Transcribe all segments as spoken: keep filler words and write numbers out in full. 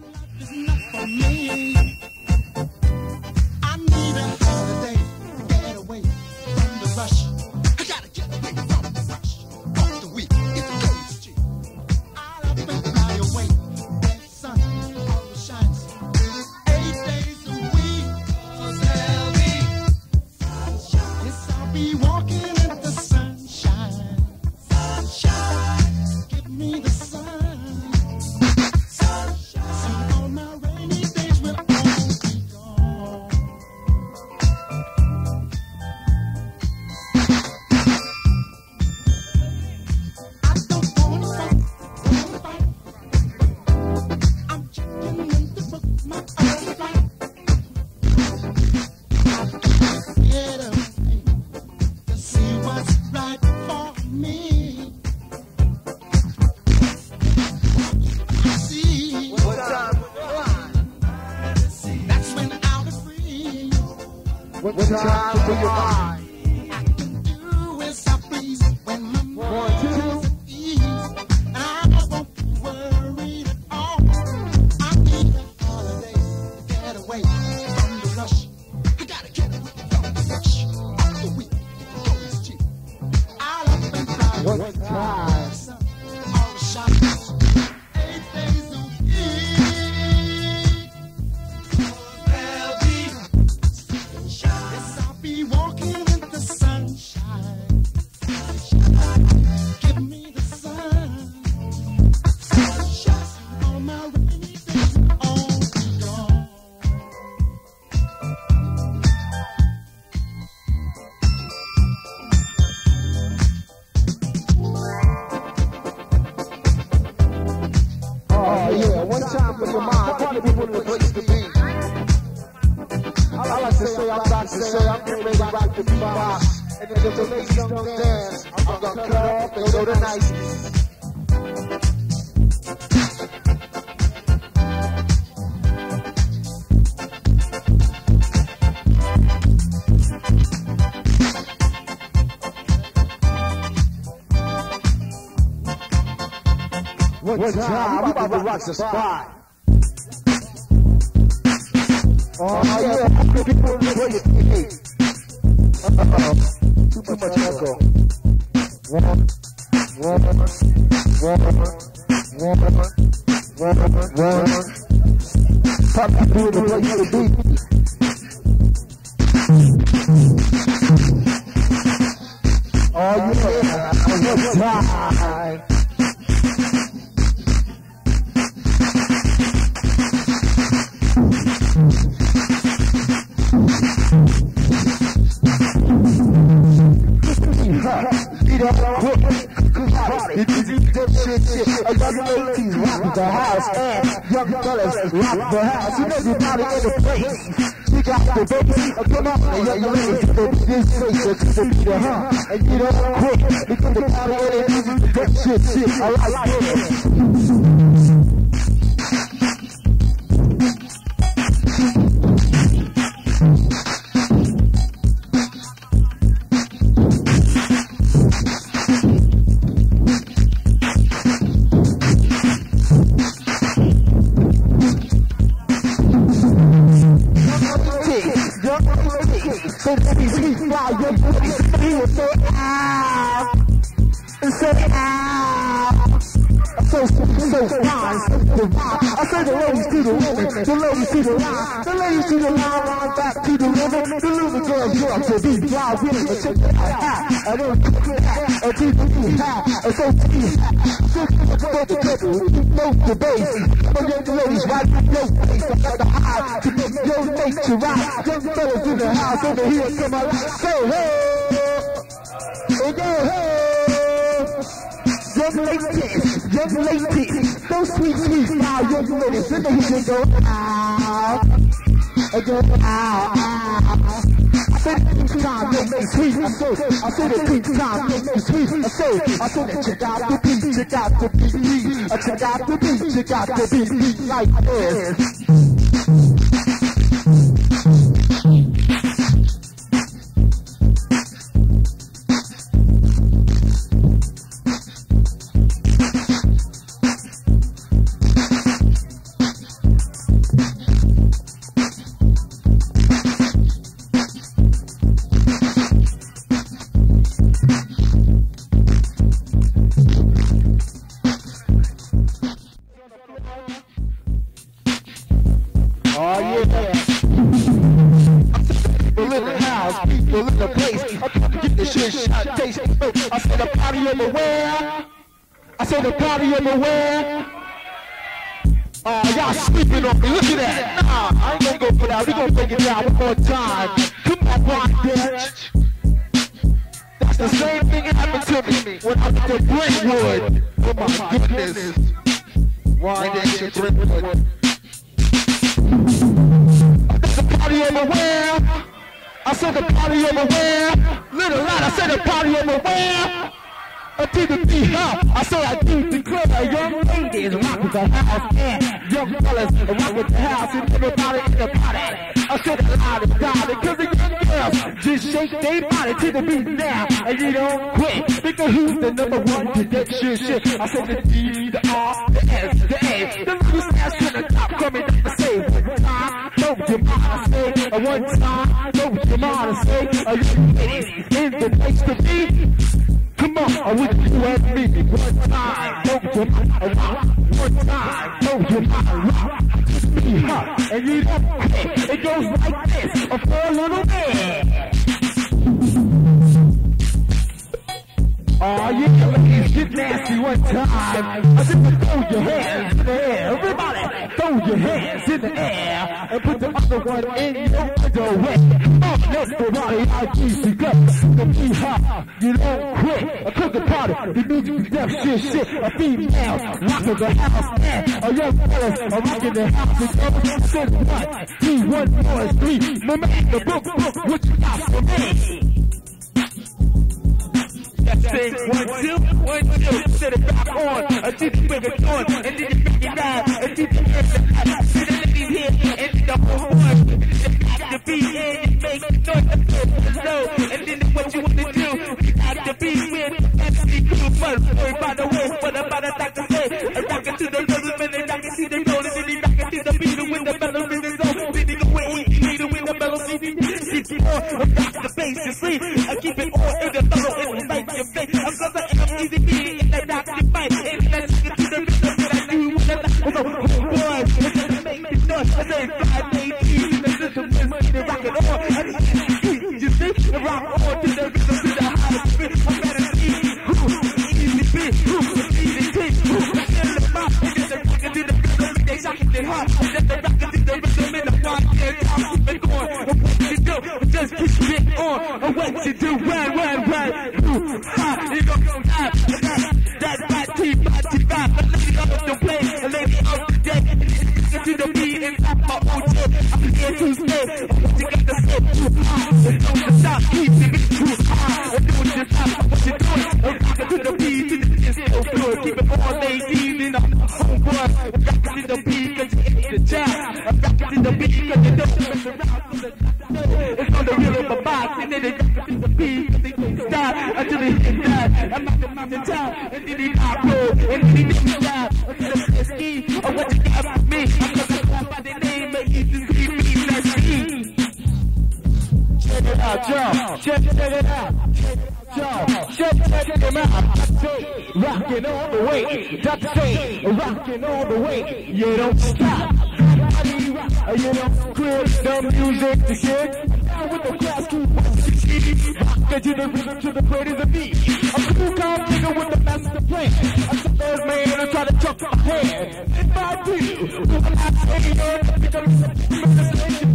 What time? We about to rock the spot. Oh, yeah. People in the too much echo. One, one, one, one, one, one, one, the house, you know you're not in the place. You got the baby, oh, come on, and young lady, you know this place, so you can be the huh, and you know quick, because the party ain't easy to get shit, shit, I like Oh, yeah. People in the house, people in the place. I'm trying to get this shit shot, taste. I said a party everywhere. I said a party everywhere. Uh, y'all sleeping on me, look at that. Nah, I ain't gonna go for that. We gonna break it down one more time. Come on, Wyandanch. That's the same thing that happened to me when I was in Brentwood. Oh my goodness. Wyandanch in Brentwood. There's a party everywhere. I said the party everywhere. Little lad, I said the party everywhere. I did the beat up. I saw I did the club. Young ladies rock with the house, and young fellas rock with the house, and everybody in the party. I said it loud and loud, because the young girls just shake their body to the beat now, and you don't quit. Because who's the number one connection? Shit, I said the D, the R, the S, the A, the little smash in the top coming down the same one time. Don't you mind to say a one time? Don't you mind to say a young lady in the place to be? Come on, I wish you had me one time. Don't you mind, rock. One time, don't you mind, rock. Just be hot, and you don't care. It goes like this, a poor little bit. Aw, you can make shit nasty one time. I said, throw your hands in the air. Everybody, throw your hands in the air. And put the other one in your underwear. That's the body I choose to go. The be hot, you don't quit. I cook the powder, the music, death, shit, shit. A female, rockin' the house, man. A young fellas, a rockin' the house. It's ever since one, three, one, four, and three. My man, the book, book, what you got for me? That thing, one, two, one, two. Set it back on, I did you bring it on. And then you bring it down, and then you bring it down. See the ladies here, and the whole one. The beat and make noise low, and then what you wanna do? At the beat with empty crew first. By the way, what about a doctor say? A doctor to the rhythm and a doctor to the roll, and then he doctor to the beat with the bellows in his own. Then he go away, he need it with the bellows in his own. It's more about the bass, you see. I keep it all in the thorough, it's like your face. I'm cause I am easy beating, and I rock the fight. And then I take it to the rhythm, and I knew what I like. So, boy, it's gonna make me nuts. I say, five, eight, eight, they rock it on, and you see, they rock on to the rhythm, to the highest beat. I'm better than easy, easy beat, easy beat. I feel the pop, and then they rock it to the rhythm, and they shock it, they hot. Then they rock it to the rhythm, and the pop, and I'm keeping on. And what you do, just keep it on. And what you do, run, run, run. Ooh, ha, you gon' go high. That's my team, my team, my lady up the play, a lady up the day. And it's to the beat, and I'm my own shit. I'm here to stay. Rockin' all the way, you don't stop. You don't quit the music to get down with the class to watch you the rhythm to the praise of me. I'm a cool cow nigga with the master plan. I'm so bad man, I try to chuck my hand. If I do, I'm not taking on the big conversation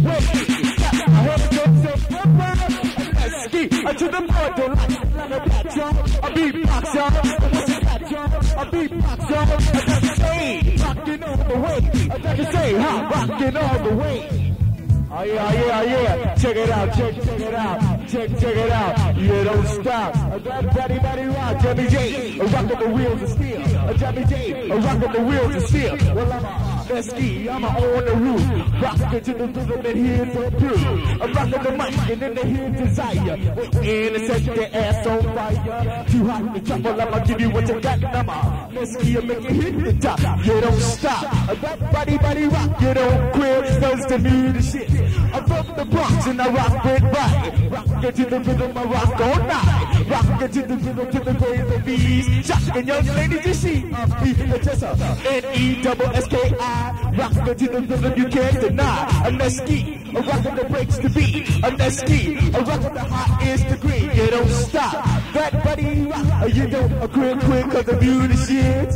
with me. I have to go to the ski until the mud don't like it. I be box y'all, I be box y'all. I gotta say, rockin' all the way. I gotta say, ha, rockin' all the way. Oh yeah, yeah, yeah. Check it out, check, check it out, check, check it out. You don't stop. A daddy, daddy, rock, Jimmy J, a rock of the wheels of steel. A Jimmy J, a rock of the wheels of steel. Well, I'm let's ski, I'm on the roof. Rockin' to the rhythm and hear the groove. I'm rockin' the mic and then they hear desire. And it set your ass on fire. Too hot to trouble, I'ma give you what you got. I'ma let's ski and make it hit the top. You don't stop. That body, body rock. You don't quit, that's the new the shit. I'm from the Bronx and I rock with right. Rockin' to the rhythm, I rock all night. Rockin' to the rhythm, to the praise of bees. Shockin' young ladies, you see. I'm P H S N E double S K I. Rock the to the rhythm you can't deny. A Nesquik, a rock that breaks the beat. A Nesquik, a rock the hot is the green. You don't stop, that buddy rock. You don't a quick quick cause the beauty shit.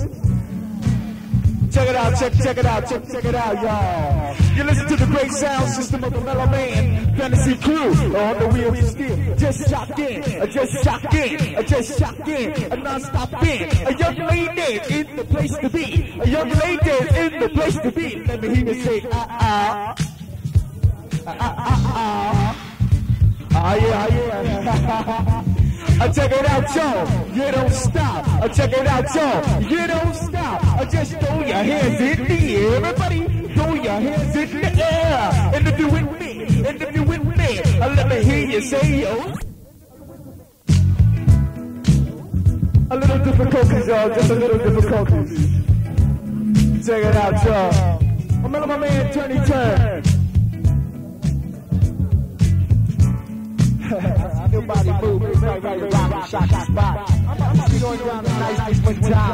Check it out, check, check it out, check, check it out, y'all. You listen to the great sound system of the Mellow Man Fantasy Crew on the wheels of steel. Just shocking, just shocking, just shocking, a non-stop band. A young lady in the place to be. A young lady in the place to be. Let me hear you say, ah ah, ah ah ah, ah yeah, yeah. I check it out, y'all. You don't stop. I check it out, y'all. You don't stop. I just throw your hands in the air. Everybody, throw your hands in the air. And if you with me, and if you with me, I let me hear you say, yo. A little difficulties, y'all. Just a little difficulties. Check it out, y'all. I'm my man, Tony Turn. Nobody move, it's right, right, right, rock, shot, shot, spot. I'm about to be going around a nice, nice one time.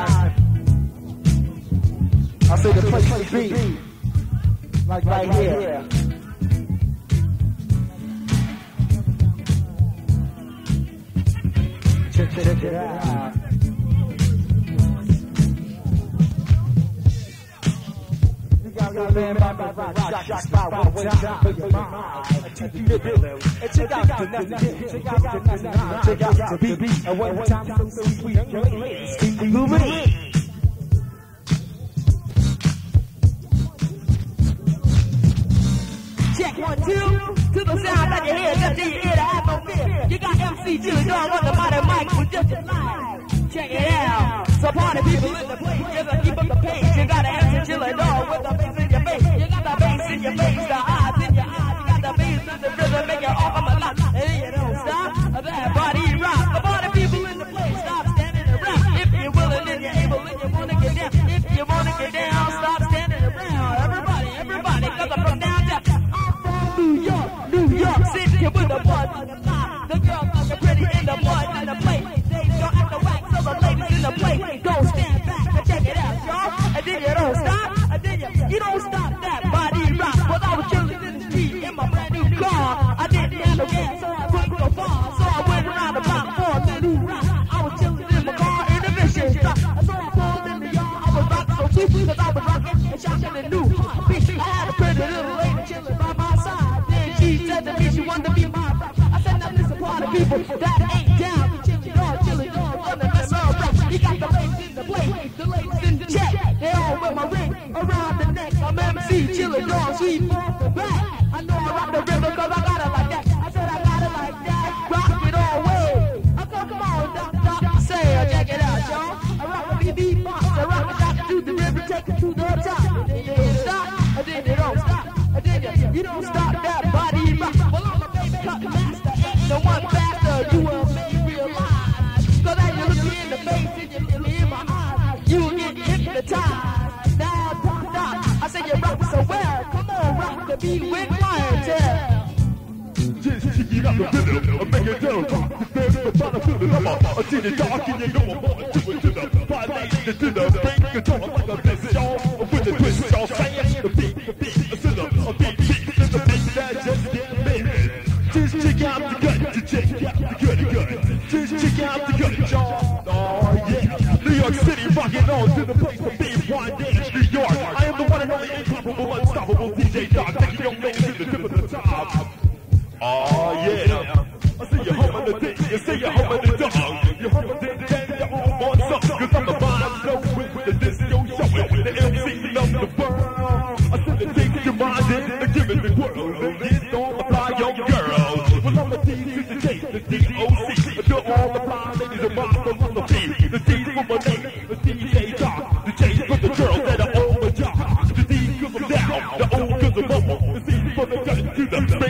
I say the place to be, like right here. Check it, check it out. You got your man by the rock, shot, spot, one time for your mind. Check out the nothing, check out the nothing, check out the beat, and one time so sweet, young ladies, keep me moving in. Check one, two, to the sound of your head, just in your ear to have no fear. You got M C Chilly Dawg on the bottom mic, we're just alive. Check it out, so party people in the place, just keep up the pace. You got to M C Chilly Dawg with the bass in your face, you got the bass in your face, the eyes in your eyes. The rhythm make it all come alive. Hey, you don't stop. That body rock. Of all the people in the place, stop standing around. If you're willing and you're able and you want to get down. If you want to get down, stop standing around. Everybody, everybody, because I'm from downtown. I'm from New York, New York City with the blood on the top. The girls are so pretty in the mud and the place. They don't act the wax, so the ladies in the place don't stand back. Now check it out, y'all. And then you don't stop. And then you, you don't stop that body rock. Well, I was chilling in the street in my brand new car. I didn't have no gas, so I couldn't go far. So I went around the block for a little ride. I was chilling in my car in the mission shop. So I pulled in the yard. I was rocking so deep because I was rocking and shocking and new. I had a pretty little lady chilling by my side. Then she said to me she wanted to be my rock. I said, now listen, party people, that ain't down. We chilling dog, chilling dog, on the mess all right. He got the ladies in the place, the ladies in the check. They all with my ring around the neck. I'm M C Chilly Dawg, she off the back. I know I rock the rhythm cause I got it like that. I said I got it like that. Rock it all way. I go, come on, doc, doc, say, check it out, y'all. I rock the B B box. I rock the doc, do the river, take it to the top. And then you don't stop, and then you don't stop. And then you don't stop that body rock. Well, I'm a baby cut master, ain't the one faster. You will make realize. Cause as you look me in the face and you look me in my eyes, you will get hypnotized. Now, doc, doc, I said you rock so well. Come on, rock the beat with me. You got the rhythm, I'm making down rock. The fans are trying to fill it up. I see the dark and you know I'm going to it to the violate the dinner. Bring the dog like a visit, y'all. With the twist, y'all saying the beat, the beat, a sinner, a beat, beat, and the beat that just can't miss. Just check out the gut, just check out the goody gut. Just check out the gut, y'all. Oh yeah, New York City rocking on to the place to be. Wyandanch, New York. I am the one and only incomparable, unstoppable D J Dawg. Take your man to the tip of the top. Oh yeah, I see you humming the dick, you see you humming the dog. You humming the dick and you all want something. Cause I'm the vibe show with the disco showing. The M C love the world. I see the things you mind in, they're giving the world. And it's all about your girls. Well, I'm the D J, the D, the D O C. Until all the fine ladies are mine, so I'm the D. The D's for my name, the D J Dawg. The J's for the girls that are on my job. The D's cause I'm down, the O's cause I'm up. The C's for the guys, you the baby.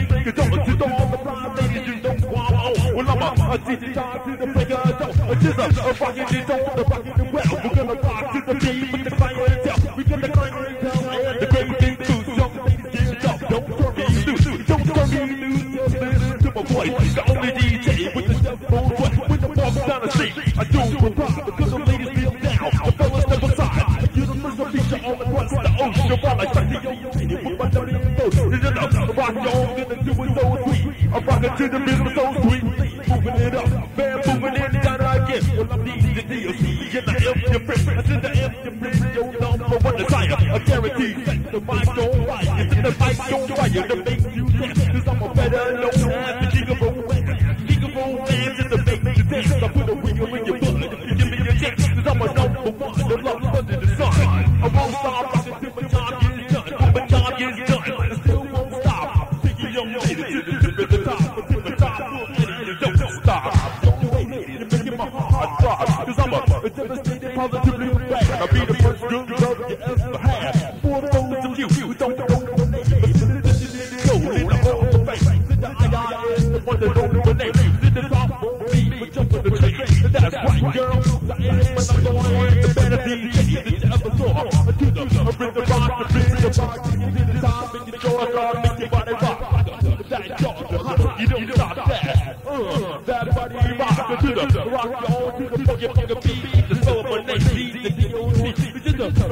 I see the dog to the figure of dough. A chisel, a rockin' the dough, the rockin' the well. We're gonna rock to the beat with the clientele. We're gonna clientele and the great thing too. Young ladies give it up, don't turn me loose. Don't turn me loose, just listen to my voice. The only D J with the devil's own voice. When the walk's down the street, I do it right. Because the ladies feel down, the fellas step aside. You're the first to feature on the across the ocean while I crack the old city. Put my thirty in the soul, it's enough. I rock your own feeling to it so sweet. I rock it to the business so sweet. Moving it up, man, moving it down again. Well, I'm needing the D L C, and I am different. I said I am different, your number one desire. I guarantee that the mic don't lie. It's in the mic don't lie, it makes you dance. Cause I'm a better known as the king of romance. King of romance is the make you dance. I put a wiggle in your butt, give me a chance. Cause I'm a number one, the love under the sun. I won't stop rocking till my job gets done. Till my job gets done, I still won't stop. Take your young lady to the tip of the top. Until the top, little lady, you don't stop. Don't you hate it, you're making my heart throb. Cause I'm a devastated, positively bad. I'll be the first good girl you ever had. For those of you who don't know the name, listen to this show, in the hall of fame. The I I is the one that don't know the name. Did the top won't be, but jump on the train. That's right, girl, I am the one.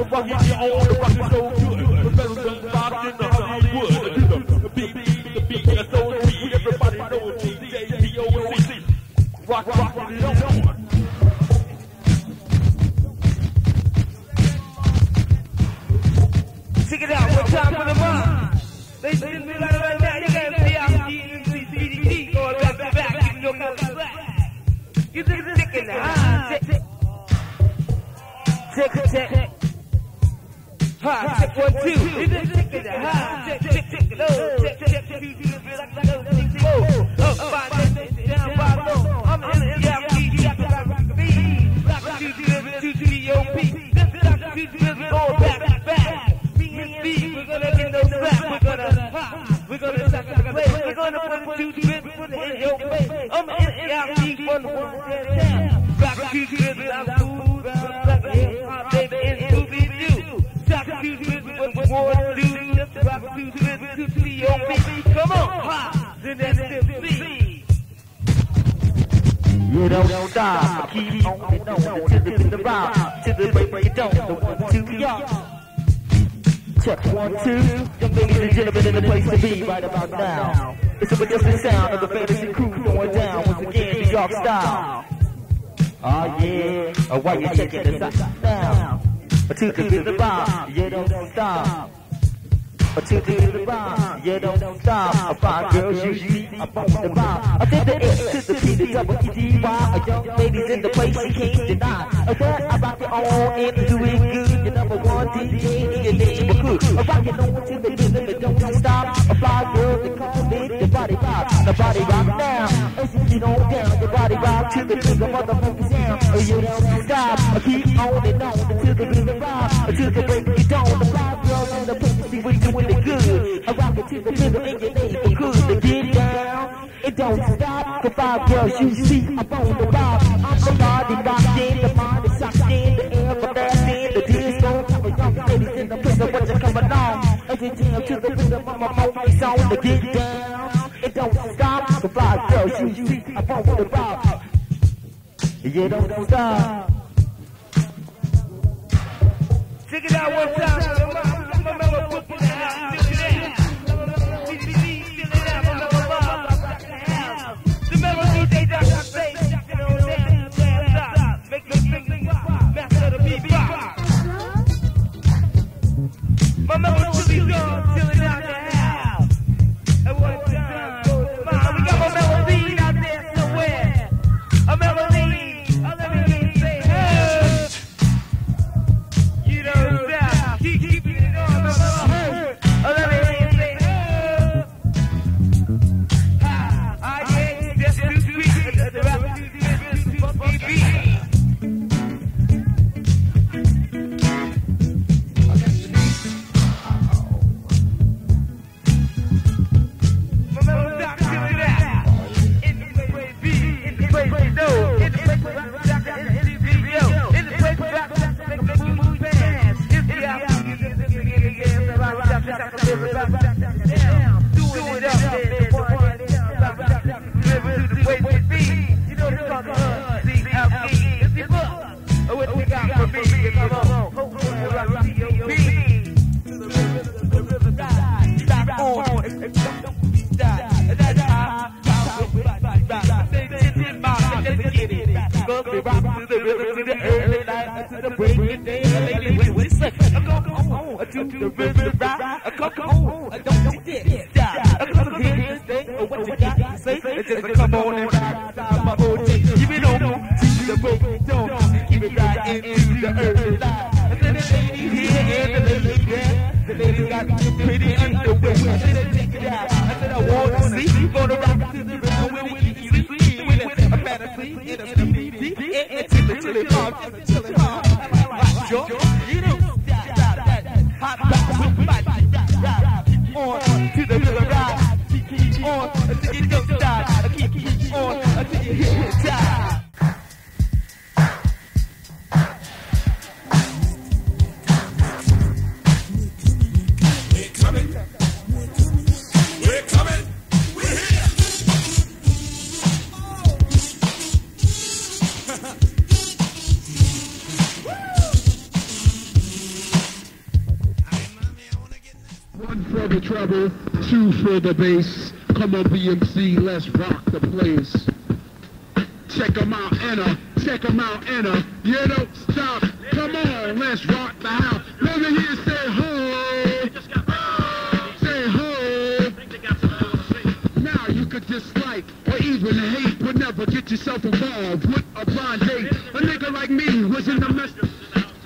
What we got for me, come on, hope you like D O B do business right. I come home, I don't do this. I come here and stay, or what you got to say. It's just a come on and ride inside my old day. Give it on me, to the break down. Keep it right into the early light. I said the ladies here and the ladies there. The ladies got pretty underwear. I said I take it out. I said I want to see. Go to rock to the river when we eat sleep. When it's a fantasy, it's a B D. It's a chilly, chilly, calm, it's a chilly, calm. I like George. Hot ride, whip body, ride, keep on to the river ride, keep on until you don't die, keep on until you hit the die. For the treble, two for the bass. Come on, B M C, let's rock the place. Check them out, Anna. Check them out, Anna. You don't stop. Come on, let's rock the house. Let me hear you say ho. Say ho. Now you could dislike or even hate, but never get yourself involved with a blind date. A nigga like me was in the mess.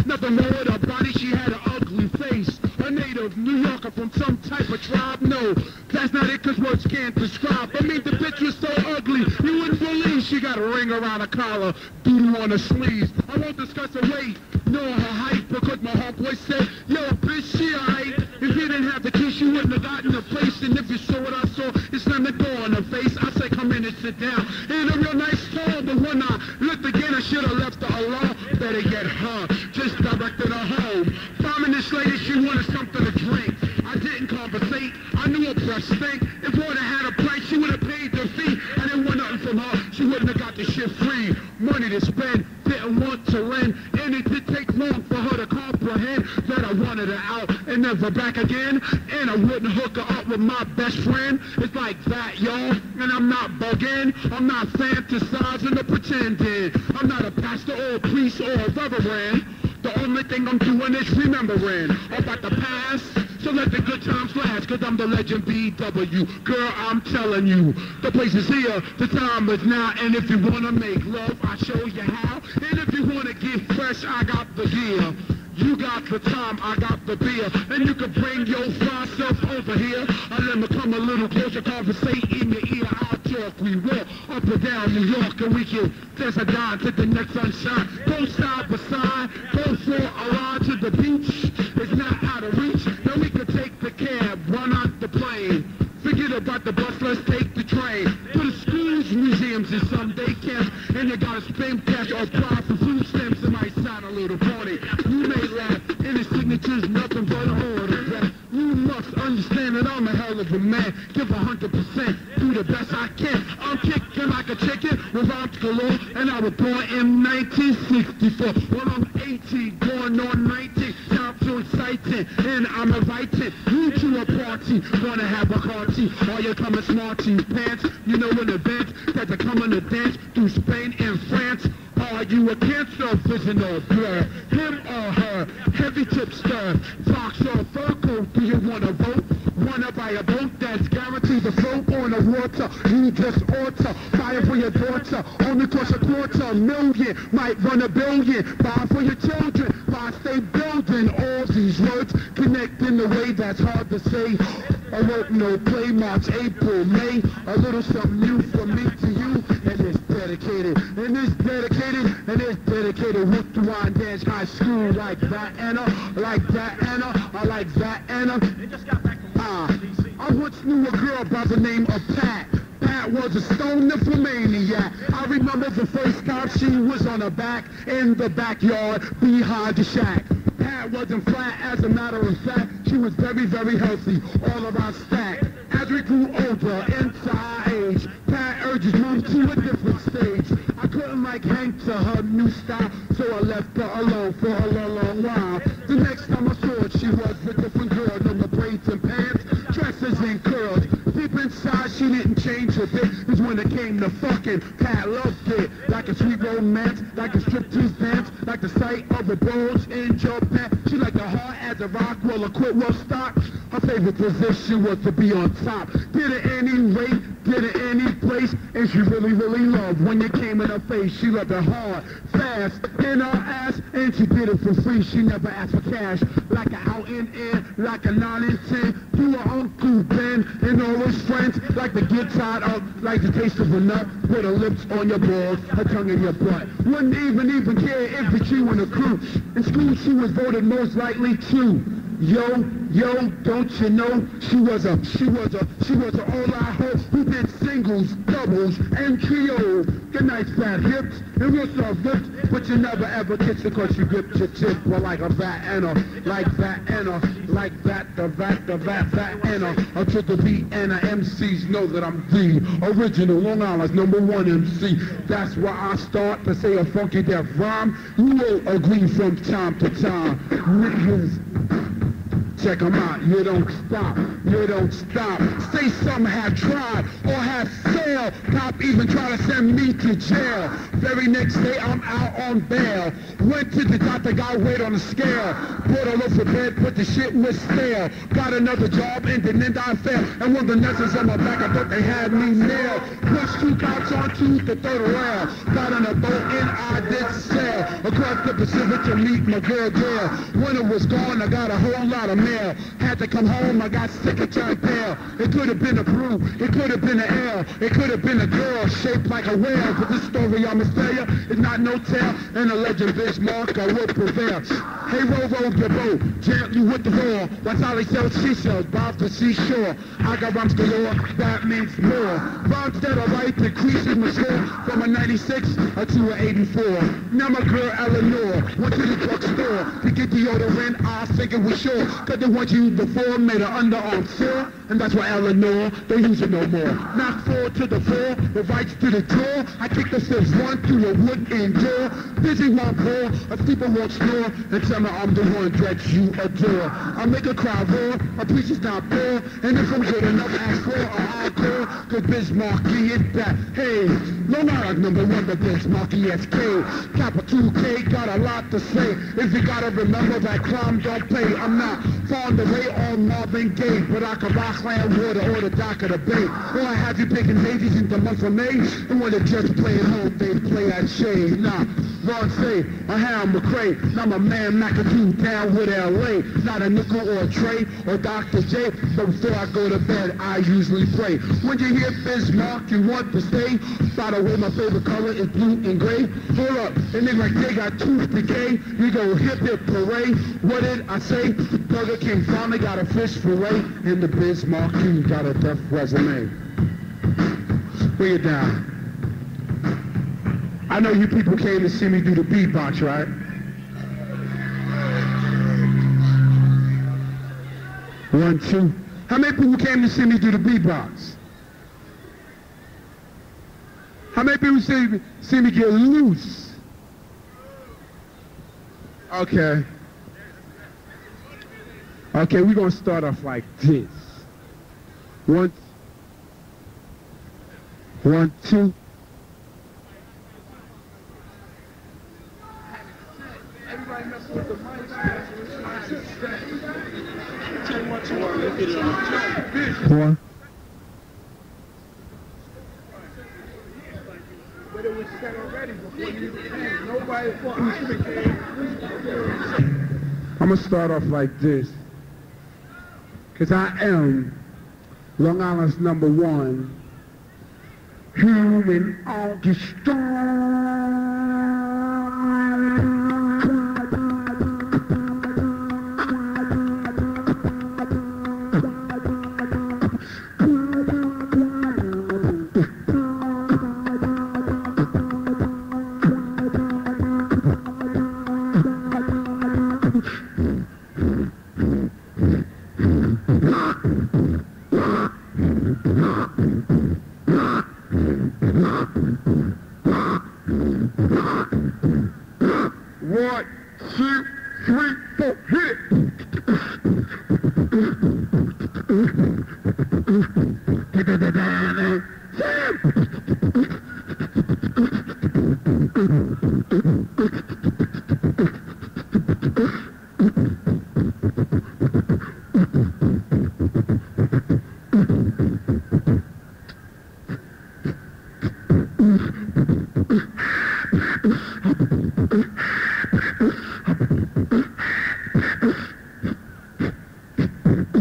Nothing wrong with her body, she had an ugly face. A native New Yorker from some type of tribe, no. That's not it, cause words can't describe. I mean, the bitch was so ugly, you wouldn't believe she got a ring around her collar, doodle on her sleeves. I won't discuss her weight, nor her height, because my homeboy said, yo, bitch, she alright. If you didn't have the kiss, you wouldn't have gotten a place. And if you saw what I saw, it's not to go on her face. I say, come in and sit down. And a real nice tone, but when I looked again, I should have left her alone. Better get her, just directed her home. Five minutes later, she wanted something to drink. I didn't conversate. I knew her breath stink. If Lorna had a price, she would have paid the fee. I didn't want nothing from her. She wouldn't have got the shit free. Money to spend, didn't want to rent. And it did take long for her to comprehend that I wanted her out and never back again. And I wouldn't hook her up with my best friend. It's like that, y'all. And I'm not bugging. I'm not fantasizing or pretending. I'm not a pastor or a priest or a reverend. The only thing I'm doing is remembering about the past. So let the good times last, cause I'm the legend B W. Girl, I'm telling you, the place is here, the time is now. And if you wanna make love, I show you how. And if you wanna get fresh, I got the gear. You got the time, I got the beer. And you can bring your fly self over here. I let me come a little closer, conversate in your ear. I'll talk, we walk up and down New York. And we can dance a dime to the next sunshine. Go side by side, go for a ride to the beach. It's not out of reach. Now we can take the cab, run out the plane. Forget about the bus, let's take the train. To the schools, museums, and some day camps. And they gotta spend cash or apply for food stamps. It might sound a little corny. You may laugh, and his signature's nothing but a order. You must understand that I'm a hell of a man. Give a hundred percent, do the best I can. I'm kicking like a chicken with rhymes galore. And I was born in nineteen sixty-four. Well, I'm eighteen, going on nineteen. Time so exciting, and I'm inviting you to a party. Wanna have a car? All you coming smarty pants, you know in advance that they're coming to dance through Spain and France. Are you a cancer vision or blur? Him or her? Heavy tip stir. Fox or Virgo? Do you wanna vote? Wanna buy a boat that's guaranteed to float on the water? You just alter. Fire for your daughter. Only cost a quarter million. Might run a billion. Buy for your children. Buy stay building. All these words connect in a way that's hard to say. I won't know play March, April, May. A little something new from me to you. And it's dedicated. And it's dedicated. And it's dedicated with the Wyandanch High School. Like that, Anna. Like that, Anna. I like that, Anna. Ah, I once knew a girl by the name of Pat. Pat was a stone nymphomaniac. I remember the first time she was on her back in the backyard behind the shack. Pat wasn't flat, as a matter of fact. She was very, very healthy, all around stacked. As we grew older, into our age, Pat urges mom to a different stage. I couldn't like hang to her new style, so I left her alone for a long, long while. The next time I saw her, she was a different girl, number braids and pants, dresses and curls. Deep inside, she didn't change a bit, because when it came to fucking, Pat loved it. Like a sweet romance, like a striptease dance, like the sight of a bulge in your pants. She liked the heart as a rock will equip. what was stocked. Her favorite position was to be on top. Did it any rate, did it any place, and she really, really loved when you came in her face. She loved it hard, fast, in her ass, and she did it for free. She never asked for cash. Like an out in air, like a nine and ten. You were Uncle Ben and all his friends. Like to get tied up, like the taste of a nut. Put her lips on your balls, her tongue in your butt. Wouldn't even, even care if it's you and the crew. In school, she was voted most likely true. Yo, yo, don't you know? She was a, she was a, she was a all-out hoe who did singles, doubles, and trios. Good night, fat hips, and real soft lips, but you never ever kiss her cause she gripped your tip. Well, like a vat and a, like that and a, like that, the vat, the vat, vat and a. Until the beat and the M Cs know that I'm the original Long Island's number one M C. That's why I start to say a funky death rhyme. You will agree from time to time. Niggas. Check them out, you don't stop, you don't stop. Say some have tried or have failed. Pop even try to send me to jail. Very next day I'm out on bail. Went to the doctor, got weight on the scale. Put a loaf of bread, put the shit with stale. Got another job and then I failed. And when the nurses on my back, I thought they had me nailed. Pushed two cops onto the third rail. Got on a boat and I did sail across the Pacific to meet my girl girl. When it was gone, I got a whole lot of men. Had to come home, I got sick and turned pale. It could have been a brew, it could have been an ale. It could have been a girl shaped like a whale. But this story I'm a failure, it's not no tale. And the legend Biz Markie will prevail. Hey, row, row your boat, jam you with the roar. That's how they sell seashells, bob the seashore. I got rhymes galore, that means more. Rhymes that are right, the creases mature. From a ninety-six to an eighty-four. Now my girl Eleanor went to the drugstore to get deodorant, I figured we sure. They want you before made an underarm sore, and that's why Eleanor, they use it no more. Knock four to the floor, the rights to the door. I kick the steps one through a wooden door. Busy one poor, a sleeper won't snore, and tell me I'm the one that you adore. I make a crowd roar, a preacher's not poor, and if I'm good enough, ask for an encore. Cause Biz Markie is that, hey, no matter number one, but Biz Markie S K. Capital K, got a lot to say. If you gotta remember that crime don't pay, I'm not fond away on Marvin Gaye, but I can rock land water or the dock of the bay. Or I have you picking ladies in the month of May, and when they just play at home, they play at shade. Nah, Ron Say, I have McCray, now my man McAdoo down with L A. Not a nickel or a tray or Doctor J, so before I go to bed, I usually pray. When you hear Biz Markie, you want to stay. By the way, my favorite color is blue and gray. Hold up, and then like they got tooth decay, we go hip hip parade. What did I say? Burger King finally got a fish fillet, and the Biz Markie got a deaf resume. Bring it down. I know you people came to see me do the beatbox, right? One, two. How many people came to see me do the beatbox? How many people see me, see me get loose? Okay. Okay, we're gonna start off like this. One, one, two. Everybody messing with the mics. One. But it was set already before you came. Nobody before I became. I'm gonna start off like this. Because I am Long Island's number one human orchestra.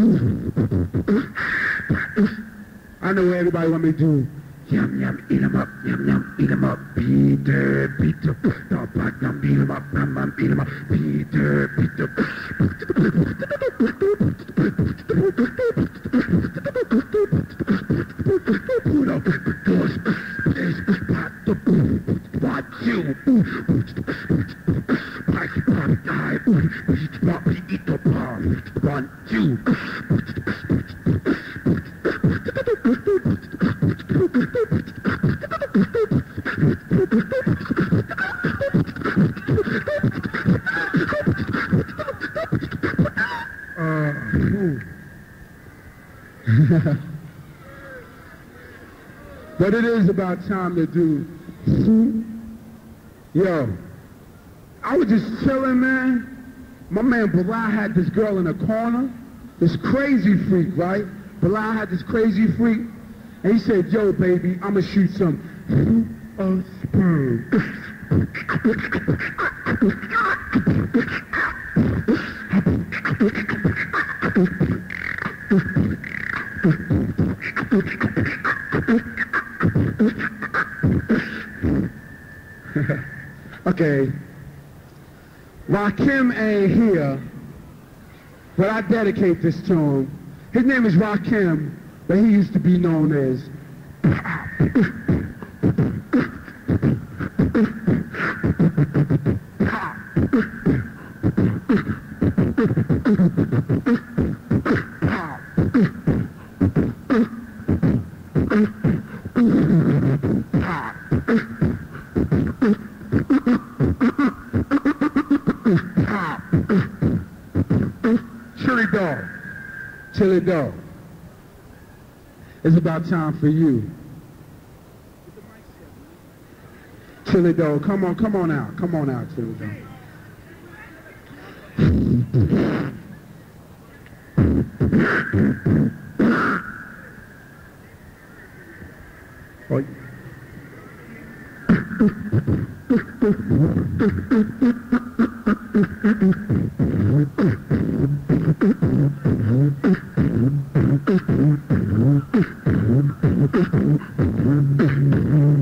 I know what everybody want me to do. Yum, yum, eat em up, yum, yum, eat em up. Peter, Peter, no, but yum, eat em up, yum, yum, eat em up. Peter, Peter. Put up the doors, there's a spot to watch you. I should probably die, we should probably eat the bomb, want you. But it is about time to do. See? Yo, I was just chilling, man. My man Bilal had this girl in a corner, this crazy freak, right? Bilal had this crazy freak, and he said, yo, baby, I'm gonna shoot some super sperm. Okay, Rakim ain't here, but I dedicate this to him. His name is Rakim, but he used to be known as Chilly Dawg. Chilly Dawg. It's about time for you. Chilly Dawg, come on, come on out. Come on out, Chilly Dawg. Oh.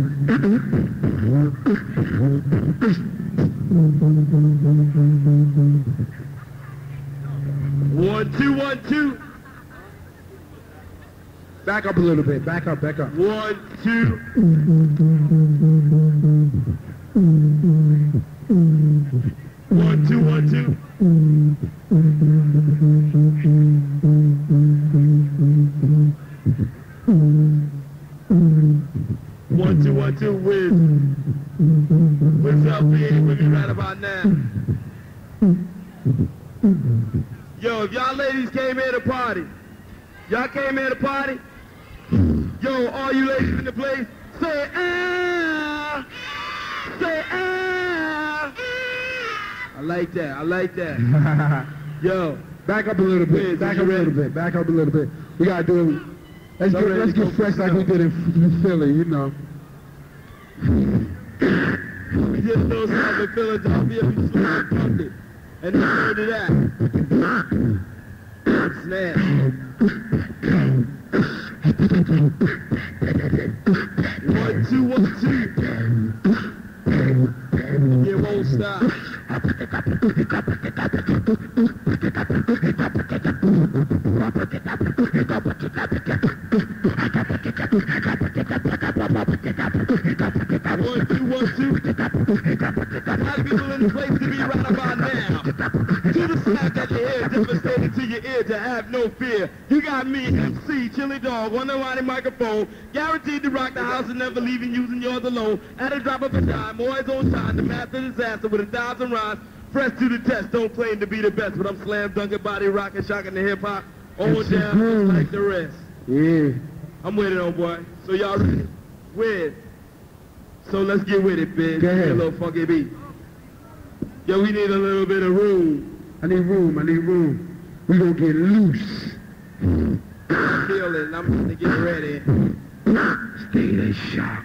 One, two, one, two. Back up a little bit. Back up, back up. One, two. One, two, one, two. One, two, one, two, Wiz. What's up, man? We'll be right about now. Yo, if y'all ladies came here to party, y'all came here to party? Yo, all you ladies in the place, say ah, say ah. I like that, I like that. Yo, back up a little bit, back up a little bit, back up a little bit. We gotta do it. Let's get, let's get fresh like we did in Philly, you know. We just know something in Philadelphia, we just know it. And then go to that. Snap. One, two, one, two. It won't stop. One, two, one, two. A lot of people in the place to be right about now. To the slap that your ear devastated to your ear, to have no fear. You got me, M C Chilly Dawg, on the Ronnie microphone, guaranteed to rock the house and never leaving, using yours alone. At a drop of a dime, always on time, the master disaster with a thousand rhymes, fresh to the test. Don't claim to be the best, but I'm slam dunking, body rocking, shocking the hip hop, all down just like the rest. Yeah, I'm with it, old boy. So y'all ready? With. So let's get with it, bitch. Go ahead. A little funky beat. Yo, we need a little bit of room. I need room. I need room. We gonna get loose. Feel it. I'm gonna get ready. Stay the shock.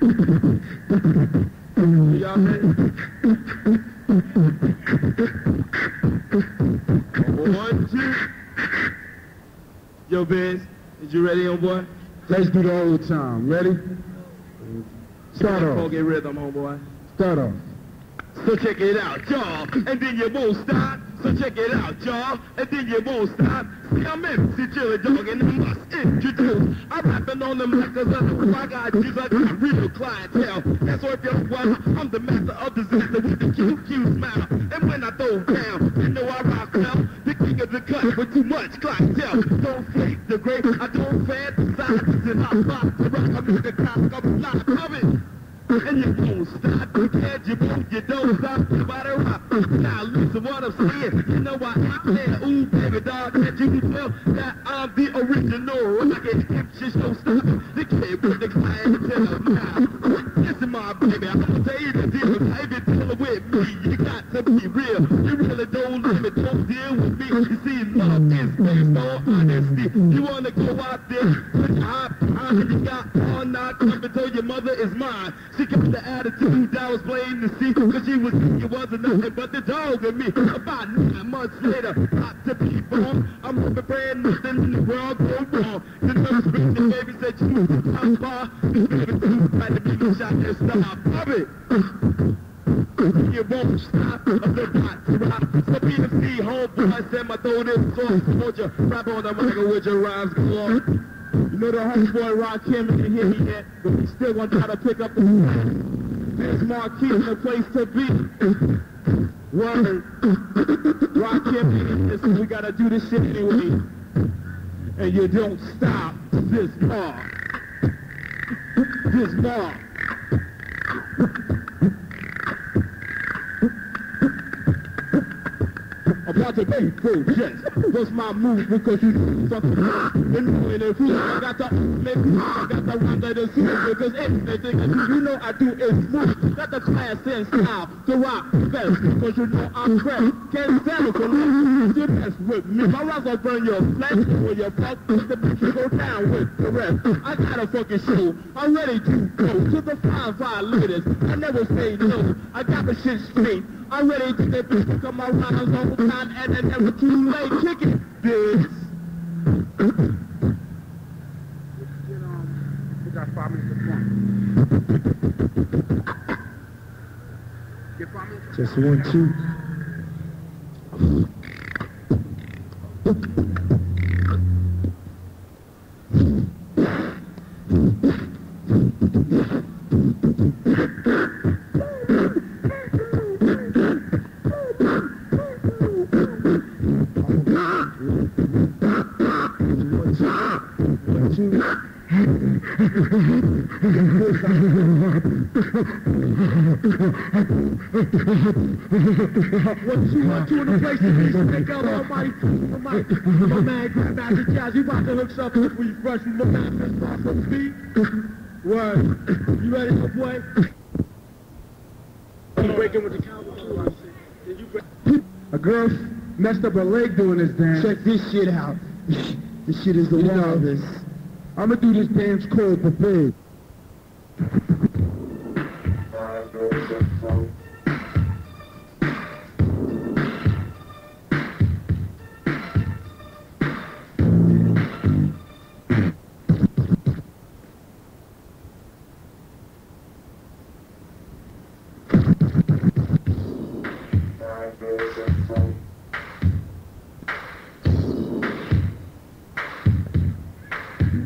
Y'all ready? One, two. Yo, Biz, is you ready, homeboy? Let's do the old time. Ready? Start off. Funky rhythm, homeboy. Start off. So check it out, y'all, and then you won't stop. So check it out, y'all, and then you won't stop. See, I'm M C Chilly Dawg, and I must introduce. I'm rapping on the mic, cause I, I got you like a real clientele. That's worth your while. I'm the master of disaster with the Q Q smile. And when I throw down, you know I rock now. The king of the cut with too much clientele. Don't fake the great, I don't fantasize. And I rock the rock, I'm in the clock, I'm live, love it. And you won't stop, you can't, you won't, you don't stop, you gotta rock. Now listen what I'm saying, you know why I'm there. Ooh, baby dog, and you can tell that I'm the original. I can hip shit, don't stop, the kid with the clientele. Now, listen my baby, I'm gonna tell you the deal. I've been dealing with me, you got to be real. You really don't limit, don't deal with me. You see, love is based on honesty. You wanna go out there, put high pie, you got all night, come and tell your mother is mine. She got the attitude that was plain to see, cause she was, it wasn't nothing but the dog in me. About nine months later, not to be born, I'm hoping praying nothing in the world go wrong. The nurse with the baby said, you was a top bar, the baby too, had to be shot and stop. Love it! You won't stop, I'm the rock to rock. So be the sea, homeboy, send my throat in sauce. Won't you rap on the mic with your rhymes galore? You know the homeboy Rakim didn't hear me yet, but we still want to try to pick up the slack. Biz Markie is the place to be. Word. Rakim, listen, we gotta do this shit anyway. And you don't stop this bar. This bar. About to be projects. What's my move? Because you fucking know it is. I got the make, I got the rhyme that is smooth. Because everything I do, you know I do is smooth. Got the class and style, the rock best. Because you know I'm fresh. Can't settle for nothing. You mess with me, my rhymes will burn your flesh. Or your fuck, the bitch you go down with the rest. I got a fucking show. I'm ready to go to the five violators. I never say no. I got the shit straight. I'm ready to get this because my rhymes all the time. And then never too late, kick it, bitch. We got five minutes to point. Just one, two. One, two, one, two in the place to be. So take out all my food from my, my man, grab out the jazz. You about to hook something. We fresh from the map. That's far from the beat. Word. You ready to play? You breaking with the cowboy. Did you break? A girl messed up her leg doing this dance. Check this shit out. This shit is the wildest. I'ma do this dance cold prepared.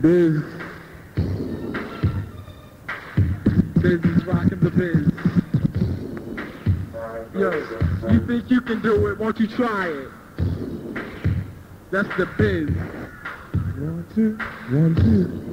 Biz. Biz is rocking the biz. Yo, you think you can do it, won't you try it? That's the biz. One, two, one, two. One, two. One, two, one, two.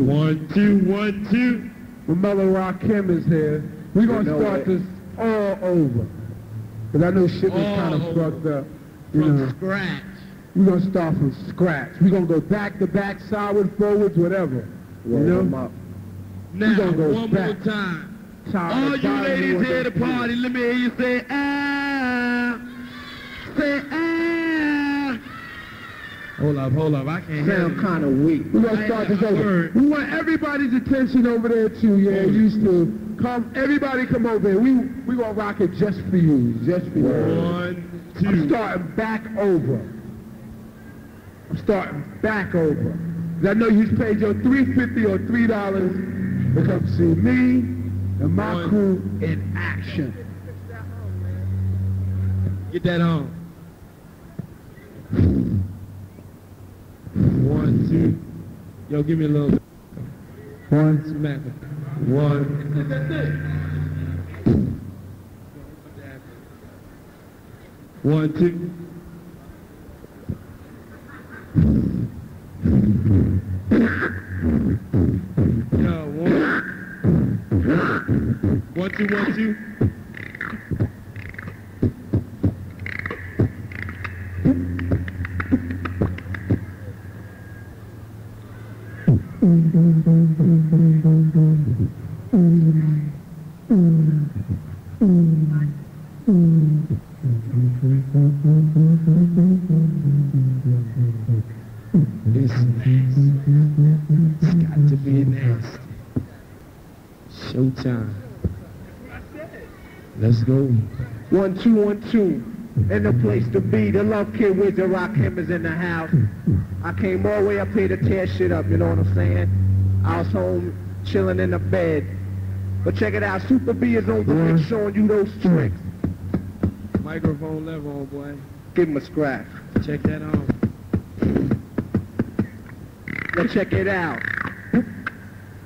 One, two, one, two. Remember Rakim is here. We're going to start this all over. Because I know shit was kind of fucked up. you from know. Scratch. We're going to start from scratch. We're going to go back to back, sideward, forwards, whatever. Well, you know? Now, we're gonna go one back. more time. All you ladies here at the party, let me hear you say, ah. Say, ah. Hold up, hold up. I can't sound kind of weak. We're going to start this over. We want everybody's attention over there, too. Yeah, used to. Come, everybody come over here. We're we going to rock it just for you. Just for you. One, two. I'm starting back over. I'm starting back over. I know you paid your three fifty or three dollars to come see me and my One. crew in action. Get that home. One, two. Yo, give me a little bit. One, smack it. One. One, two. Yo, one, one, two, one, two. It's nasty. It's got to be nasty. Showtime. Let's go. One, two, one, two. And the place to be. The Love Kid Wizard Rakim is in the house. I came all the way up here to tear shit up, you know what I'm saying? I was home chilling in the bed. But check it out, Super B is on the mic showing you those tricks. Microphone level, old boy. Give him a scratch. Check that out. Now check it out.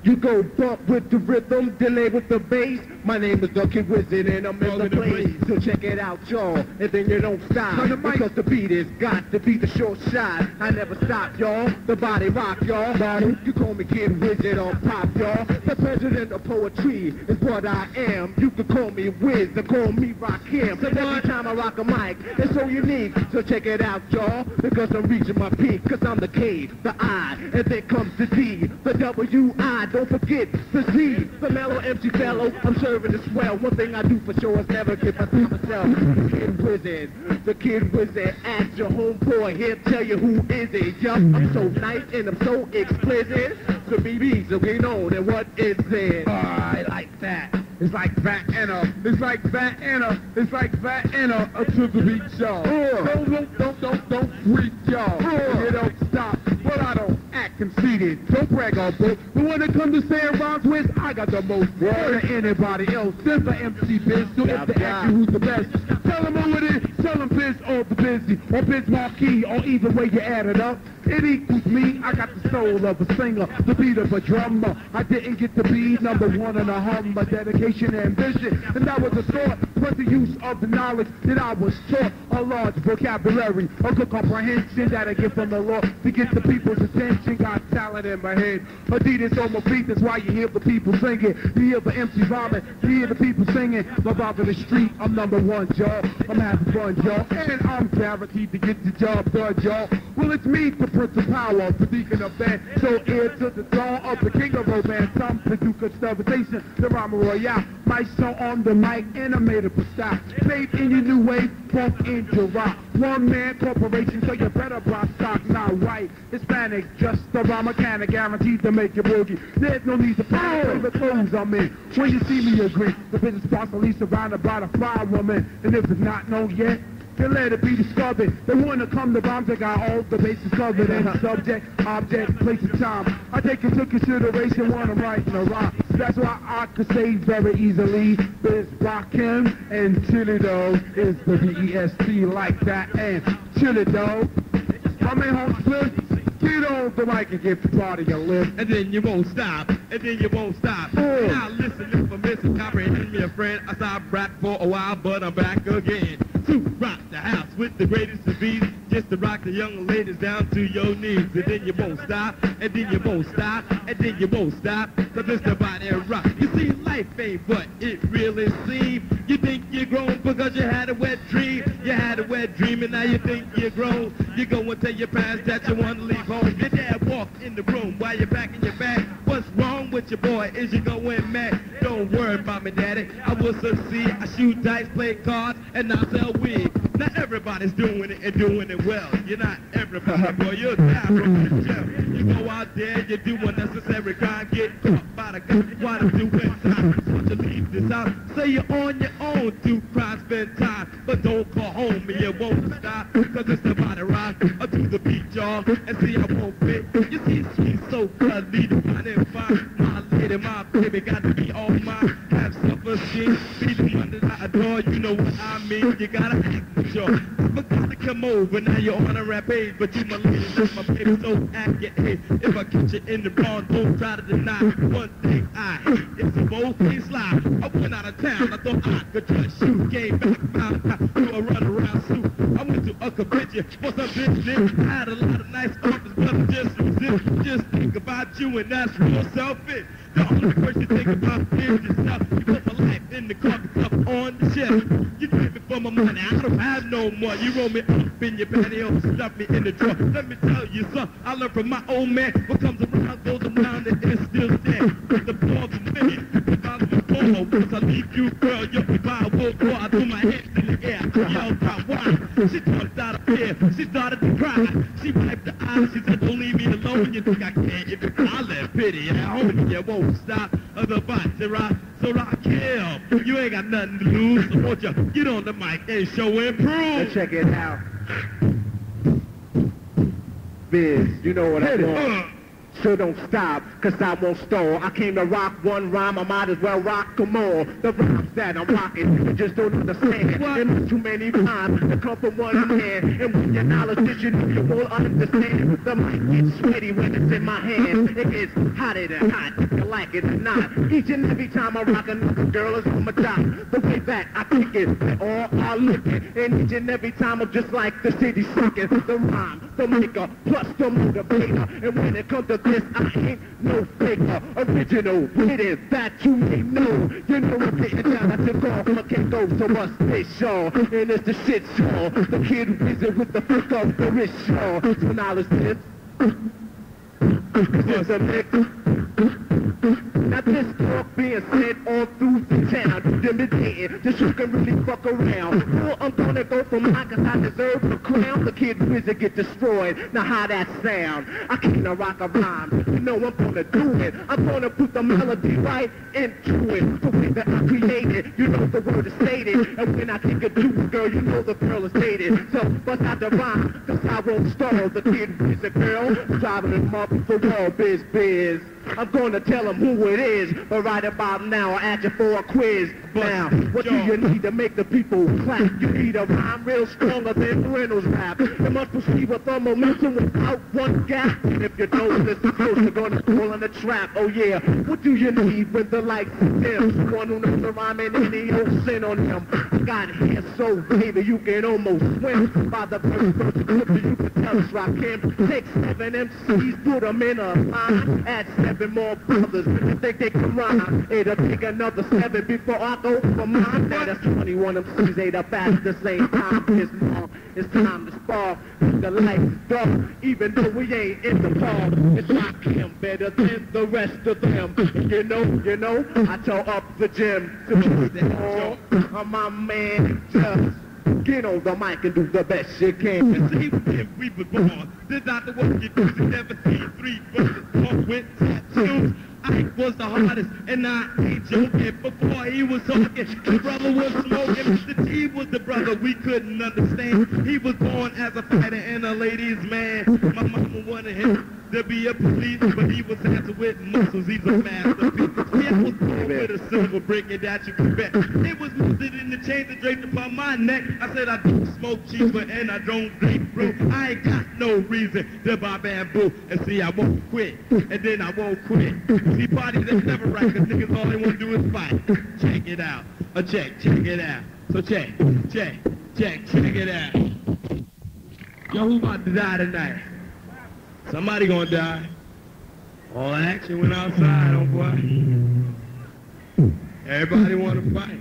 You go bump with the rhythm, delay with the bass. My name is the Kid Wizard and I'm in the place. So check it out, y'all, and then you don't stop. Because the beat is got to be the short shot. I never stop, y'all. The body rock, y'all. You call me Kid Wizard or pop, y'all. The president of poetry is what I am. You can call me Wiz or call me Rakim. Cause every time I rock a mic, it's so unique. So check it out, y'all, because I'm reaching my peak. Cause I'm the K, the I, and then comes the D, the W I. Don't forget the Z, the mellow M C fellow. I'm serving as well. One thing I do for sure is never give my through myself. The Kid Wizard, the Kid Wizard. Ask your homeboy, he'll tell you who is it. Yup, I'm so nice and I'm so explicit. The B B's okay known and what is it? Oh, I like that. It's like that and up. It's like that and up. It's like that and up. Up to the beat, y'all. Uh, don't, don't, don't, don't, don't freak, y'all. Uh, you don't stop, but I don't act conceited. Don't brag on both. But when it comes to saying rhymes with, I got the most more than anybody else. Since the M C Biz, so if they ask you who's the best, tell them who it is. Tell them Biz or the Busy or Biz Markie or either way you add it up. It equals me. I got the soul of a singer, the beat of a drummer. I didn't get to be number one in a Hummer. Dedication and ambition, and that was a thought. But the use of the knowledge that I was taught, a large vocabulary, a good comprehension that I get from the Lord to get the people's attention. Got talent in my head. Adidas on my feet. That's why you hear the people singing. You hear the M C rhyming. You hear the people singing. Love out in the street. I'm number one, y'all. I'm having fun, y'all, and I'm guaranteed to get the job done, y'all. Well, it's me, the Prince of Power, the Deacon of Band, so heir to the throne of the King of Romance. I'm the Duke of Starvation, the Rhyme Royale. My song on the mic, animated for style. Made in your new wave, funk in your rock. One man corporation, so you better buy stock, not white. Hispanic, just the rhyme mechanic, guaranteed to make your boogie. There's no need to power the clothes I'm in. When you see me, you agree. The business possibly surrounded by the fire woman, and if it's not known yet, they let it be discovered. They wanna come to rhymes that got all the bases covered in subject, object, place, and time. I take into consideration when I'm writing a rhyme. That's why I could say very easily, Biz Rakim and Chilly Dawg is the B E S T like that. And Chilly Dawg, I'm in home split. Get on the mic and get the party and live. And then you won't stop. And then you won't stop. Oh. Now listen, if I'm missing comprehension, me a friend. I stopped rap for a while, but I'm back again. To rock the house with the greatest of beats. just to rock the young ladies down to your knees. And then you won't stop, and then you won't stop, and then you won't stop. So just about that rock. You see, life ain't what it really seems. You think you're grown because you had a wet dream. You had a wet dream and now you think you're grown. You go and tell your parents that you want to leave home. Your dad walked in the room while you're packing your bag. What's wrong with your boy is you going mad. Don't worry, mom and daddy, I will succeed. I shoot dice, play cards, and I sell weed. Not everybody's doing it and doing it well. You're not everybody, boy, you're die from the jail. You go out there, you do unnecessary crime, get caught by the cops while it's doing time. Want to leave this out, say you're on your own to crime, spend time. But don't call home and you won't stop, cause it's the body rock, I'll do the beat, y'all, and see I won't fit. You see, she's so cuddly, fine and fine. My lady, my baby, gotta be all mine. Have self-esteem, be the one that I adore, you know what I mean, you gotta act sure. But gotta come over, now you're on a rampage, but you my lady, not my baby, so act your age. If I catch you in the barn, don't try to deny. One thing I hate is a bold-faced slide. I went out of town, I thought I could just shoot. Came back out of town to a runaround suit. I went to a convention for some business. I had a lot of nice offers, but I just resist. Just think about you and that's real selfish. The only person think about is yourself. You put my life in the car, up on the shelf. You take me for my money, I don't have no more. You roll me up in your pantyhose, stuff me in the drawer. Let me tell you something, I learned from my old man. What comes around goes around and it's still there. The ball is winning, the ball is polo. Once I leave you, girl, you'll be wild. Boy, I threw my hands in the air, I yelled out, why? She jumped out of fear, she started to cry. She wiped her eyes, she said, don't leave me alone. You think I can't, if I left pity at home, you won't stop of the box and rock, so Rakim, you ain't got nothing to lose, so won't you get on the mic and show and prove. Let's check it out. Biz, you know what I'm doing. So don't stop, cause I won't stall. I came to rock one rhyme, I might as well rock them all. The rhymes that I'm rocking, you just don't understand. There's not too many rhymes that come from one hand. And when your knowledge is unique, you won't understand. The mic gets sweaty when it's in my hand. It gets hotter than hot, you like it or not. Each and every time I rock another girl is on my job. The way back I kick it, they all are looking. And each and every time I'm just like the city sucking. The rhyme, the maker, plus the motivator. And when it comes to this, I ain't no faker, original, it is that you may know. You know I'm getting down at your golf, I can't go, so what's this, y'all? And it's the shit, y'all, the kid wizard with the fuck off the wrist, y'all. So now it's this, it's a mix. Now this talk being said all through the town, intimidating, just you can really fuck around. Well, I'm gonna go for mine cause I deserve the crown. The kid wizard get destroyed, now how that sound? I can't rock a rhyme, you know I'm gonna do it. I'm gonna put the melody right into it. The way that I create it, you know the word is stated. And when I kick a juice, girl, you know the girl is stated. So bust out the rhyme, cause I won't stall. The kid wizard girl, driving him up the wall, biz, biz. I'm gonna tell them who it is, but right about now I'll ask you for a quiz. Now, what do you need to make the people clap? You need a rhyme real stronger than Reynolds rap. You must proceed with the momentum without one gap. And if you don't listen close, you're gonna fall in the trap. Oh yeah, what do you need when the lights dim? One who knows the rhyme and any old sin on him. I got hair so baby you can almost swim. By the first person clip you can tell us Rakim. Take seven M Cs, put them in a line. Add seven more brothers, if they take the rhyme. It'll take another seven before I go for mine. Now that's twenty-one M Cs ate up at the same time. It's long, it's time to spar. The lights dark, even though we ain't in the park. It's Rakim better than the rest of them. You know, you know, I tore up the gym. So, oh, my man, just get on the mic and do the best you can. And see, if we was born, this not the work you do. seventeen three verses, talk with tattoos. Ike was the hardest, and I ain't joking. Before he was talking, the brother was smoking. The T was the brother we couldn't understand. He was born as a fighter and a ladies' man. My mama wanted him to be a police, but he was handsome with muscles. He's a masterpiece. Yeah, I was born with a silver brick, and that you can bet. It was lifted in the chain that draped upon my neck. I said I don't smoke cheaper, and I don't drink brew. I ain't got no reason to buy bamboo. And see, I won't quit, and then I won't quit. See, parties that's never right, because niggas all they want to do is fight. Check it out. A check, check it out. So check, check, check, check it out. Yo, who about to die tonight? Somebody gonna die. All action went outside, oh boy. Everybody wanna fight.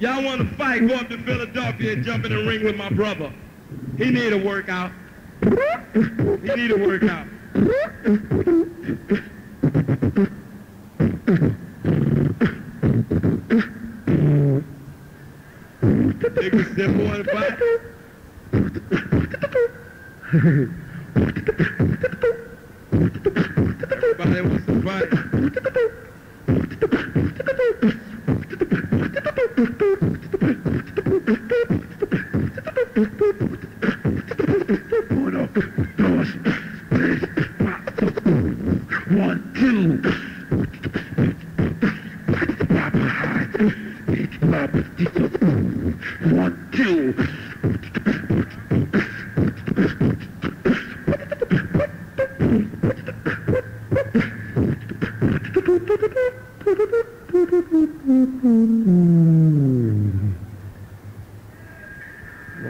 Y'all wanna fight, go up to Philadelphia and jump in the ring with my brother. He need a workout. He need a workout. Take a step forward and fight. Everybody wants to fight. Put up doors, please. One, two. Pop behind. It's pop. One, two. Want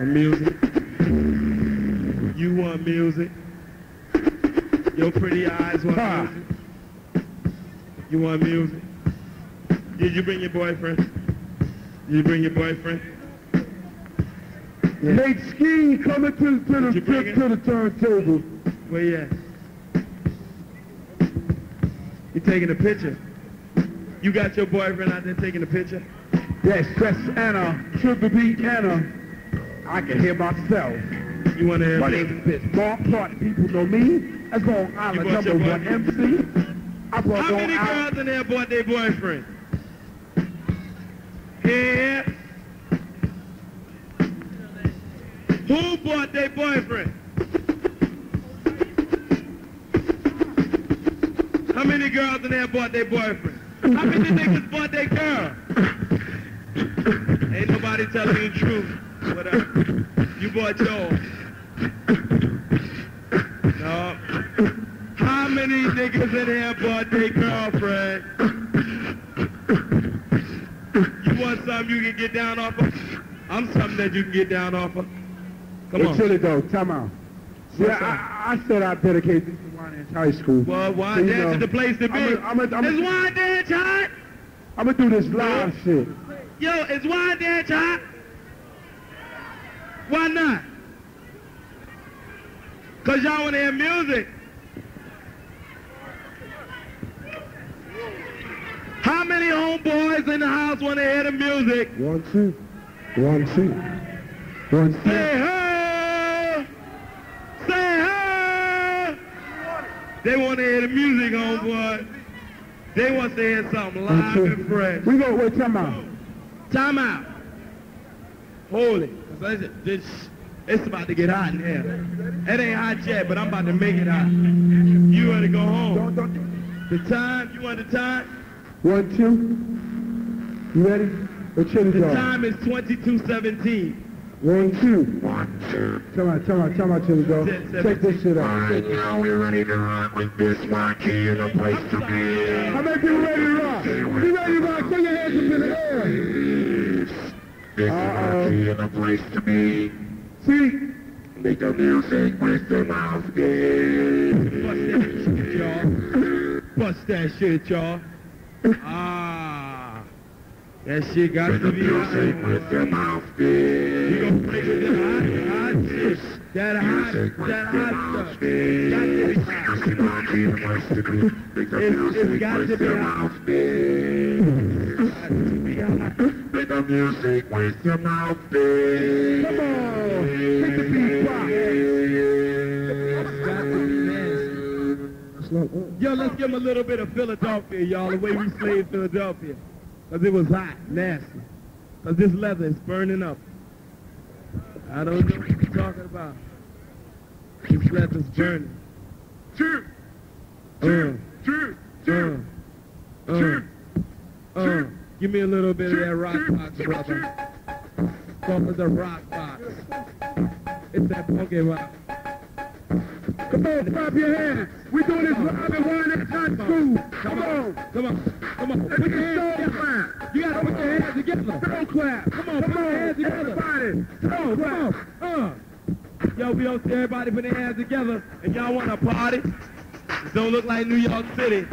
music? You want music? Your pretty eyes want ha. music? You want music? Did you bring your boyfriend? Did you bring your boyfriend? Yeah. Nate Ski coming to, to, the, to, to the turntable. Where you at? You taking a picture? You got your boyfriend out there taking a picture? Yes, that's Anna, Triple B Anna. I can hear myself. You want to hear me? My name is Biz Markie. People know me. That's Long Island number one M C. I brought How Long many Island. girls in there brought their boyfriend? Yeah. Who brought their boyfriend? How many girls in there brought their boyfriend? How many niggas bought that girl? Ain't nobody telling you the truth. Whatever. You bought yours. No. How many niggas in here bought their girlfriend? You want something you can get down off of? I'm something that you can get down off of. Come on. Chilly Dawg, time out. Yeah, I, I said I dedicated this to Wyandanch High School. Well, Wyandanch so, you know, is the place to be. I'm a, I'm a, I'm is Wyandanch hot? I'm going to do this live yeah. shit. Yo, is Wyandanch hot? Why not? Because y'all want to hear music. How many homeboys in the house want to hear the music? One, two. One, two. One, two. Say, hey! Say hey! They want to hear the music, homeboy. They want to hear something live and fresh. We gonna wait, time out. Time out. Hold it. Cause this, it's about to get hot in here. It ain't hot yet, but I'm about to make it hot. You want to go home. Don't, don't. The time, you want the time? One, two. You ready? Let's check it out. The time is twenty-two seventeen. One, two. One, two. Come on, come on, come on, Chilly Dawg. Check this shit out. All right, now we're ready to rock with Biz Markie in a place to be. How many people ready to rock? You ready to rock? Put your hands up in the air. Biz Markie in a place to be. See? Make the music with the mouth. Bust that shit, y'all. Bust that shit, y'all. Ah. That shit got to be music with the mouth. That hot, that hot stuff. It's got to be hot. Let the music with your mouth. Come on, make the beat pop. Yo, let's give him a little bit of Philadelphia, y'all, the way we slaved Philadelphia. Because it was hot, nasty. Because this leather is burning up. I don't know what you're talking about. This leather's burning. Cheer! Cheer! Cheer! Cheer! Cheer! Cheer! Give me a little bit cheer, of that rock cheer, box, cheer, brother. Come with the rock box. It's that funky rock. Come on, pop your hands. We're doing this live and one at high school. Come on. Come on. Come on. Put your hands together. You got to put your hands together. Don't clap. Come on. Put your hands together. Everybody. Don't clap. Uh. Yo, we don't see everybody put their hands together. If y'all want to party, it don't look like New York City.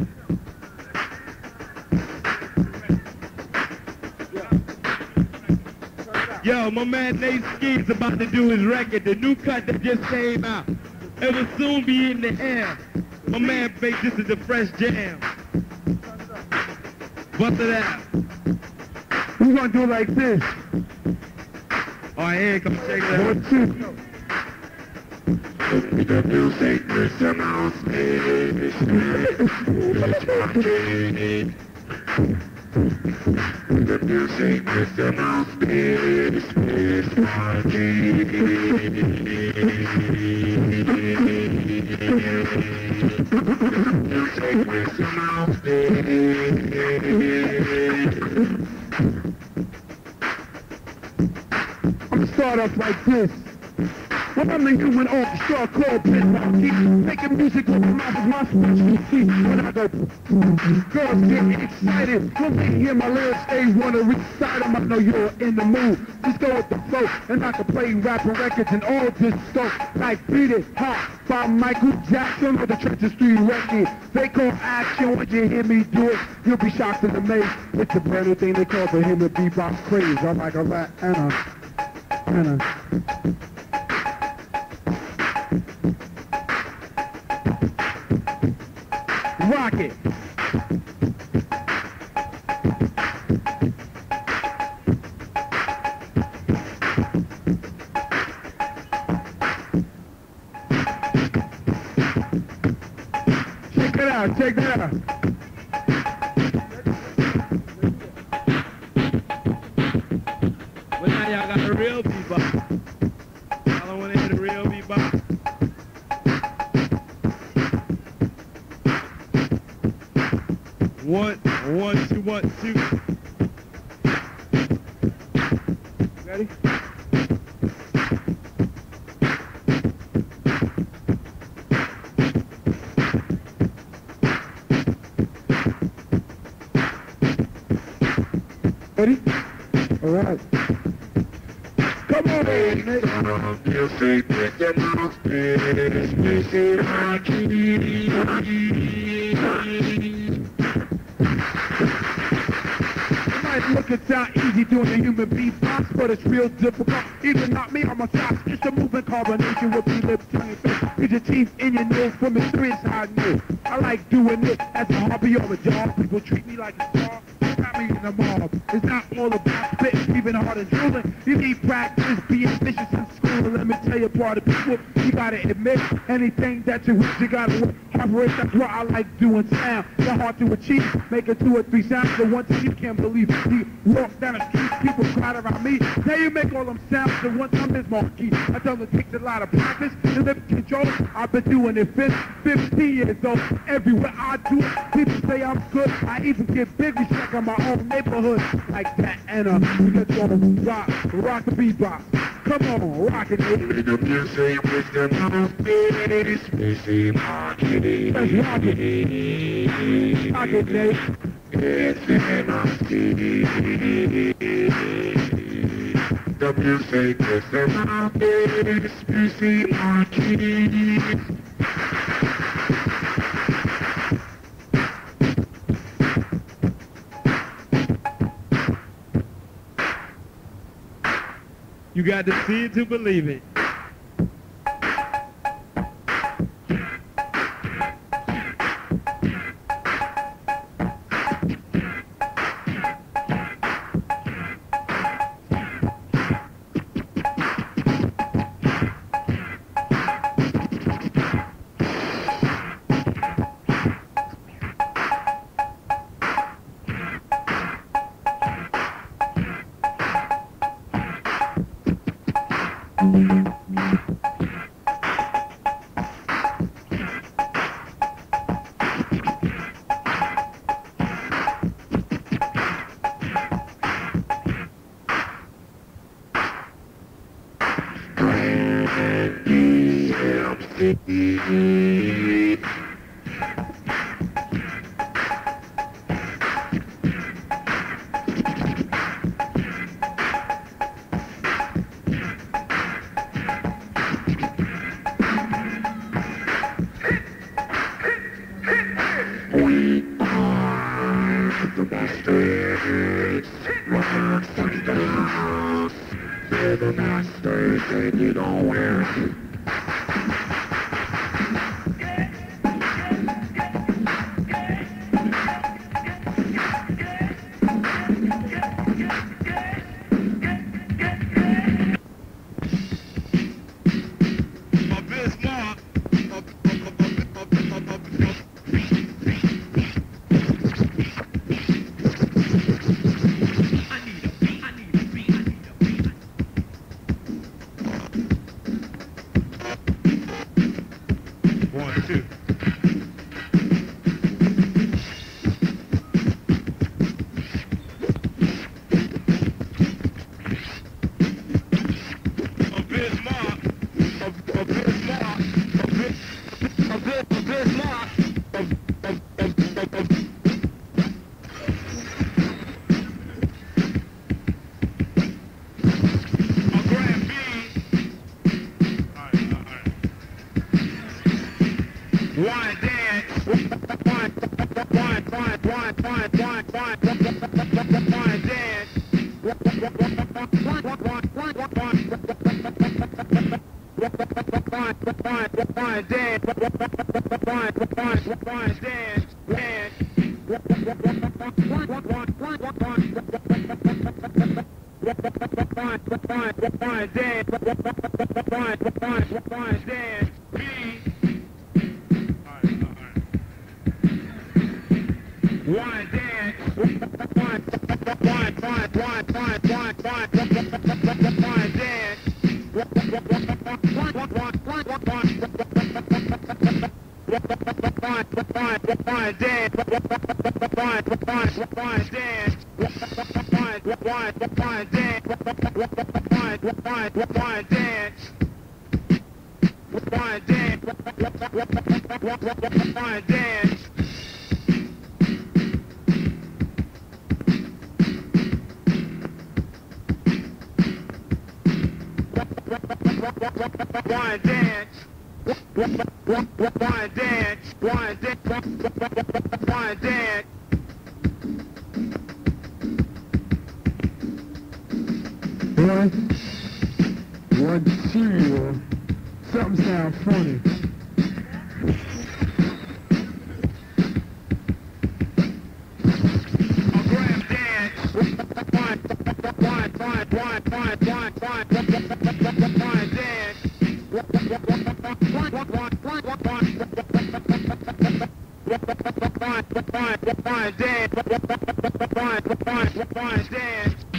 Yo, my man Nate Ski's about to do his record, the new cut that just came out. It will soon be in the air. My man Bake, this is the fresh jam. Bust it out. We're gonna do it like this. Alright, here, come shake that. One, two. The music is the mouse, baby. It's my baby. The music is the mouse, baby. It's my baby. I'm start up like this. When well, I'm doing all the straw called Biz Markie, making music with my my specialty. When I go, girls get excited. When they hear my lyrics, they wanna recite them. I know you're in the mood. Just go with the flow, and I can play rapping records and all this stuff. Like Beat It Hot by Michael Jackson with the Trenches Three record. They call action when you hear me do it. You'll be shocked and amazed. It's a brand new thing they call for him to be bebop craze. I'm like a rat, Anna, Anna. Rock it. Check it out, check it out. Well, now y'all got a real bebop. Y'all don't want to hear the real bebop. One, one, two, one, two. Ready? Ready? All right. Come on, man. Look, it's not easy doing a human beatbox, but it's real difficult. Even not me on my socks. It's a movement combination with your lips to your face. It's your teeth in your nose from experience how I knew. I like doing it as a hobby or a job. People treat me like a star. Got me in the mob. It's not all about spitting, even harder drooling. You need practice, being vicious in school. And let me tell you, part of people, you gotta admit anything that you wish, you gotta work. That's why I like doing sound. They're hard to achieve. Making two or three sounds, the one thing you can't believe. You walk down the street, people crowd around me. Now you make all them sounds, the one time is Markie. I tell them it takes a lot of practice to live control. I've been doing it fifteen years old. Everywhere I do it, people say I'm good. I even get big respect in my own neighborhood. Like that, Anna. We just gonna rock, rock the bebop. Come on, rock it. Let's rock it. Rock it, Nate. It's the music is the mountains, Biz Markie. You got to see it to believe it. your masters and you don't wear it.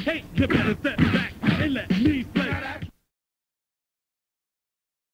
Take your better step back and let me play.